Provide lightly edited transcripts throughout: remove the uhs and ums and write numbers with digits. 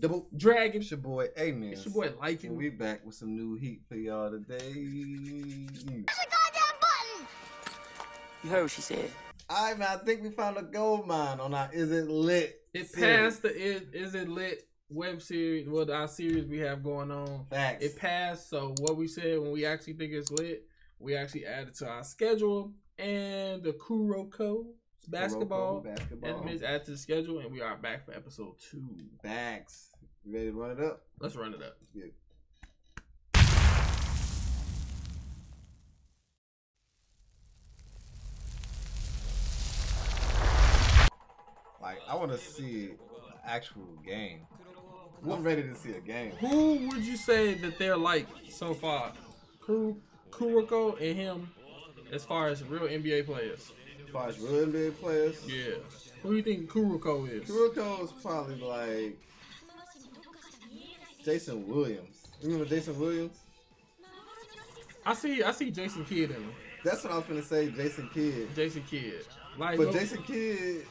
Double Dragon. It's your boy Amen. It's your boy Lycan. We back with some new heat for y'all today. There's a goddamn button. You heard what she said. All right, man. I think we found a gold mine on our Is It Lit. It passed the Is It Lit web series. Well, our series we have going on. Facts. It passed. So what we said when we actually think it's lit, we actually added to our schedule and the Kuroko. Basketball. That adds to the schedule, and we are back for episode 2. Facts. You ready to run it up? Let's run it up. Yeah. Like, I want to see an actual game. I'm ready to see a game. Who would you say that they're like so far? Kuroko and him, as far as real NBA players. As far as real NBA players? Yeah. Who do you think Kuroko is? Kuroko is probably like Jason Williams. Remember Jason Williams? I see Jason Kidd in him. That's what I was gonna say, Jason Kidd. Jason Kidd. Like, but Jason Kidd,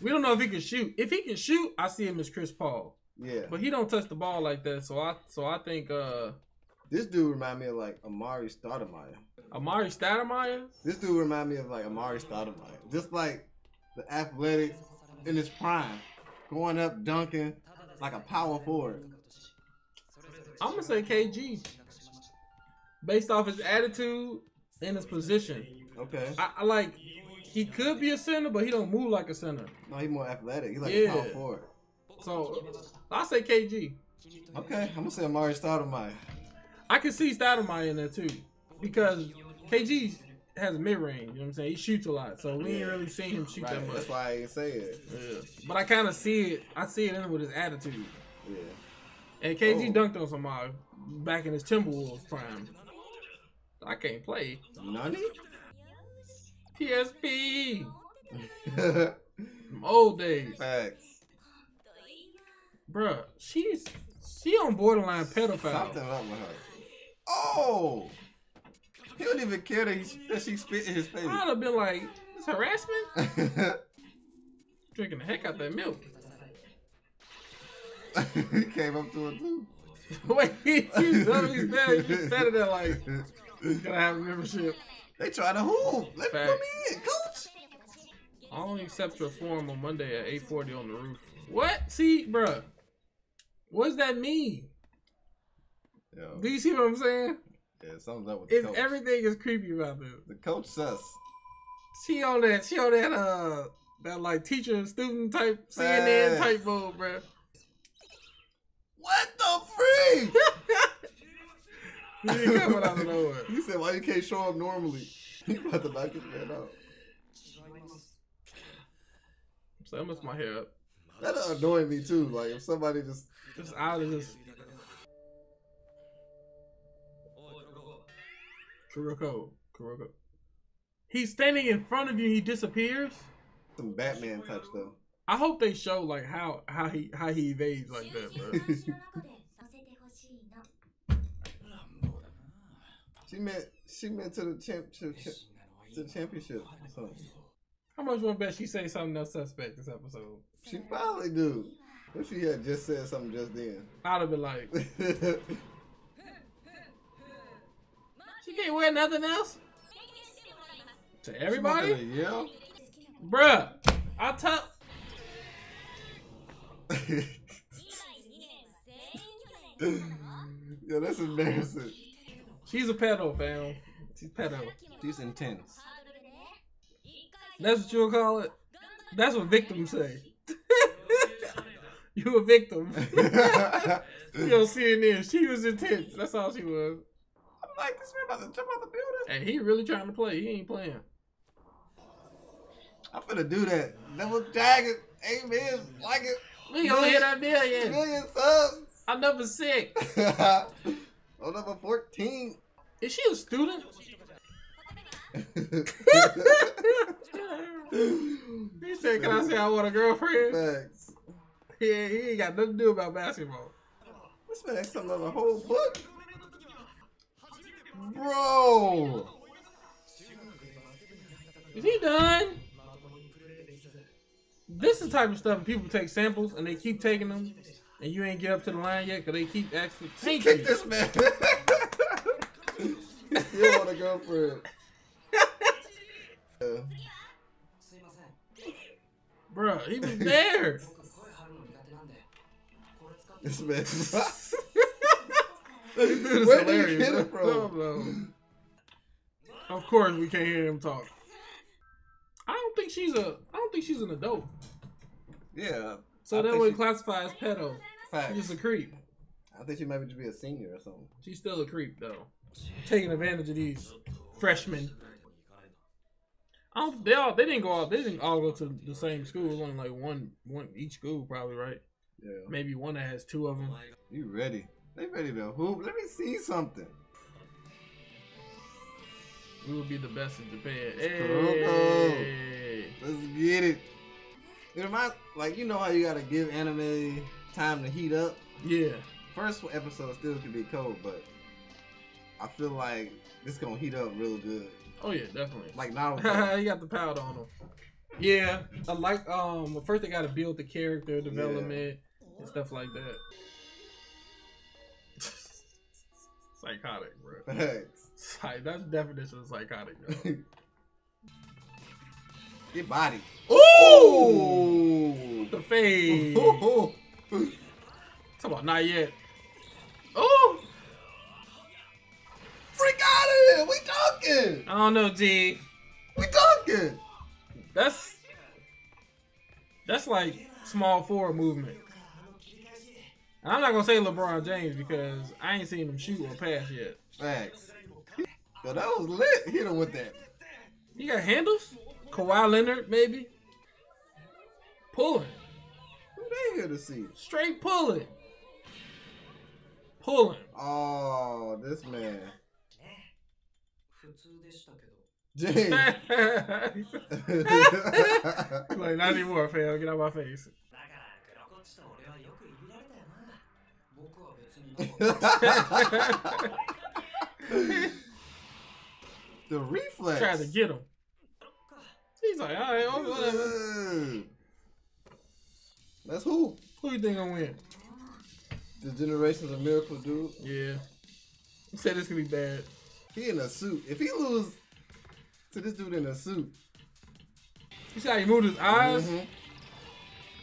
we don't know if he can shoot. If he can shoot, I see him as Chris Paul. Yeah. But he don't touch the ball like that, so I think this dude remind me of like Amar'e Stoudemire. Amar'e Stoudemire? This dude remind me of like Amar'e Stoudemire. Just like the athletic in his prime. Going up, dunking, like a power forward. I'm going to say KG. Based off his attitude and his position. Okay. I like, he could be a center, but he don't move like a center. No, he's more athletic. He's like a power forward. So, I say KG. Okay, I'm going to say Amar'e Stoudemire. I can see Stoudemire in there too. Because KG has mid-range, you know what I'm saying? He shoots a lot, so we ain't really seen him shoot that much. That's why I ain't say it. Yeah. But I kind of see it. I see it in with his attitude. Yeah. And KG dunked on somebody back in his Timberwolves prime. I can't play. Nani? PSP. From old days. Facts. Bruh, she on borderline pedophile. Something up with her. Oh! He don't even care that she spit in his face. I'd have been like, it's harassment? Drinking the heck out that milk. He came up to her too. Wait, you said it like, you gotta have a membership. They try to hoop. Let me come in, coach. I'll only accept your form on Monday at 8:40 on the roof. What? See, bruh. What does that mean? Yo. Do you see what I'm saying? Yeah, something's up with the coach. Everything is creepy about this. The coach sus. She on that that like teacher and student type CNN type mode, bro. What the freak? You coming out of nowhere. You said why you can't show up normally? You about to knock this man out. So I messed my hair up. That'll annoy me too. Like if somebody just out of this. Kuroko. He's standing in front of you. He disappears. Some Batman type stuff. I hope they show like how he evades like that, bro. she meant to the championship. So. How much one bet she say something else suspect this episode? She probably do. What if she had just said something just then? I'd have been like. You can't wear nothing else? To everybody? Yeah. Bruh, I tell. Yo, that's embarrassing. She's a pedo, fam. She's pedo. She's intense. That's what you'll call it? That's what victims say. You a victim. Yo, CNN, she was intense. That's all she was. Like this man about to jump out the building. And he really trying to play. He ain't playing. I'm finna do that. Double Dragon. Amen. Like it. We gonna hit that million. Million subs. I'm number 6. I'm number 14. Is she a student? He said, can I say I want a girlfriend? Thanks. Yeah, he ain't got nothing to do about basketball. This man asked something on the whole book. Bro! Is he done? This is the type of stuff people take samples and they keep taking them and you ain't get up to the line yet because they keep asking. She kicked this man. You want to go for it. Bro, he was there. This man. Where did you get it from? Of course, we can't hear him talk. I don't think she's an adult. Yeah. So that would classify as pedo. Facts. She's a creep. I think she might just be a senior or something. She's still a creep though. Taking advantage of these freshmen. They didn't go all. They didn't all go to the same school. It was only like one each school probably, right? Yeah. Maybe one that has two of them. You ready? They ready to hoop? Let me see something. We would be the best in Japan. Hey. Let's get it. It reminds, like, you know how you gotta give anime time to heat up. Yeah. First episode still could be cold, but I feel like this gonna heat up real good. Oh yeah, definitely. Like Naruto. He got the powder on him. Yeah, I like. First they gotta build the character development and stuff like that. Psychotic, bro. Thanks. Like, that's the definition of psychotic, though. Get body. Ooh! The fade. Come on, not yet. Ooh! Freak out of here! We talking! I don't know, G. We talking! That's like small forward movement. And I'm not gonna say LeBron James because I ain't seen him shoot or pass yet. Facts. Yo, that was lit. Hit him with that. He got handles? Kawhi Leonard, maybe? Pulling. Who they here to see? Straight pulling. Pulling. Oh, this man. James. Like, not anymore, fam. Get out my face. The reflex. Try to get him. He's like, all right, whatever. That's who? Who you think gonna win? The Generation of Miracles dude? Yeah. You said this could be bad. He in a suit. If he lose to this dude in a suit. You see how he moved his eyes? Mm-hmm.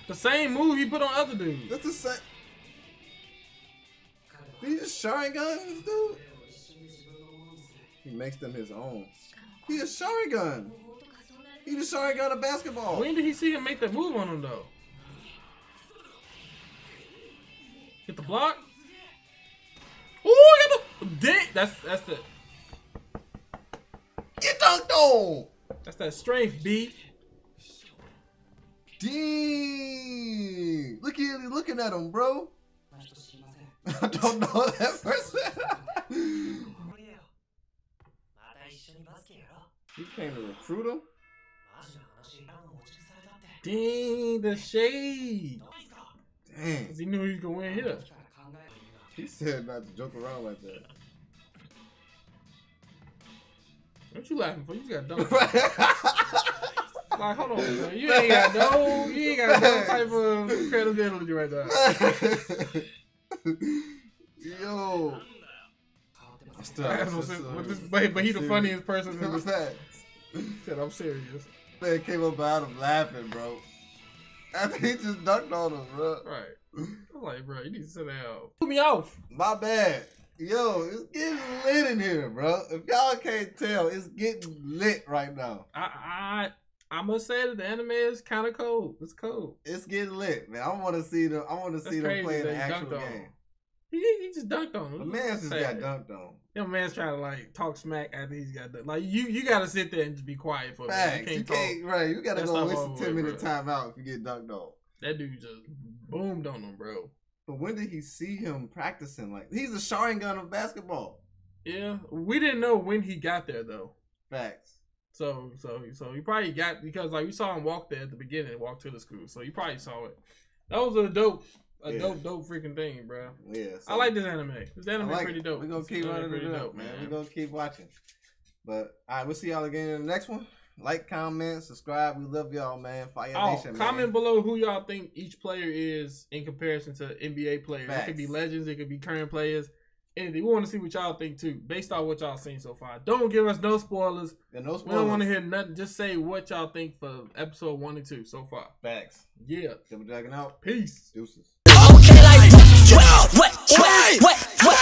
The same move he put on other dudes. That's the same. Did he just Sharingan this dude? He makes them his own. He a Sharingan. He just Sharingan a basketball. When did he see him make that move on him though? Get the block. Oh, get the dick. That's it. Get dunked on. That's that strength, B. D. Look here, he's looking at him, bro. I don't know that person. You came to recruit him? Dang, the shade. Dang. Because he knew he was going to win here. He said not to joke around like that. What you laughing for? You got dumb. Like, hold on, bro. You ain't got no type of credibility right now. Yo, but he the funniest person in the fact. Said I'm serious. Man came up out of laughing, bro. After he just dunked on him, bro. Right. I'm like, bro, you need to sit down. Put me off. My bad. Yo, it's getting lit in here, bro. If y'all can't tell, it's getting lit right now. I must say that the anime is kind of cold. It's cold. It's getting lit, man. I want to see them play the actual game. He just dunked on him. The man just got dunked on. Them man's trying to like talk smack after he's got dunked. Like you got to sit there and just be quiet for a minute. You can't talk. Right. You got to go waste a 10-minute timeout if you get dunked on. That dude just boomed on him, bro. But when did he see him practicing? Like he's a Sharingan of basketball. Yeah, we didn't know when he got there though. Facts. So you probably got because like we saw him walk there at the beginning, walk to the school. So you probably saw it. That was a dope freaking thing, bro. Yeah. So I like this anime. This anime is pretty dope. We're gonna keep running it up, man. We're gonna keep watching. But all right, we'll see y'all again in the next one. Like, comment, subscribe. We love y'all, man. Fire Nation, man. Comment below who y'all think each player is in comparison to NBA players. Facts. It could be legends. It could be current players. And we want to see what y'all think, too, based on what y'all seen so far. Don't give us no spoilers. Yeah, no spoilers. We don't want to hear nothing. Just say what y'all think for episode 1 and 2 so far. Facts. Yeah. Double Dragon out. Peace. Deuces. Okay, like, what?